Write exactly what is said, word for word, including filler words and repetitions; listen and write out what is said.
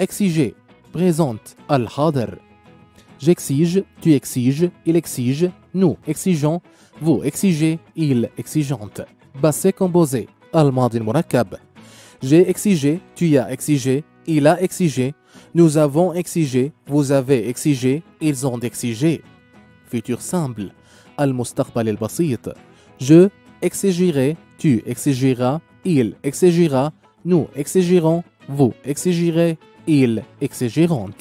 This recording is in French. Exiger présente al-hadr. J'exige, tu exiges, il exige, nous exigeons, vous exigez, il exigeante. Passé composé al-madi al-murakkab. J'ai exigé, tu as exigé, il a exigé, nous avons exigé, vous avez exigé, ils ont exigé. Futur simple al-mustaqbal al-basit. Je exigerai, tu exigeras, il exigira, nous exigirons, vous exigirez, ils exigeront.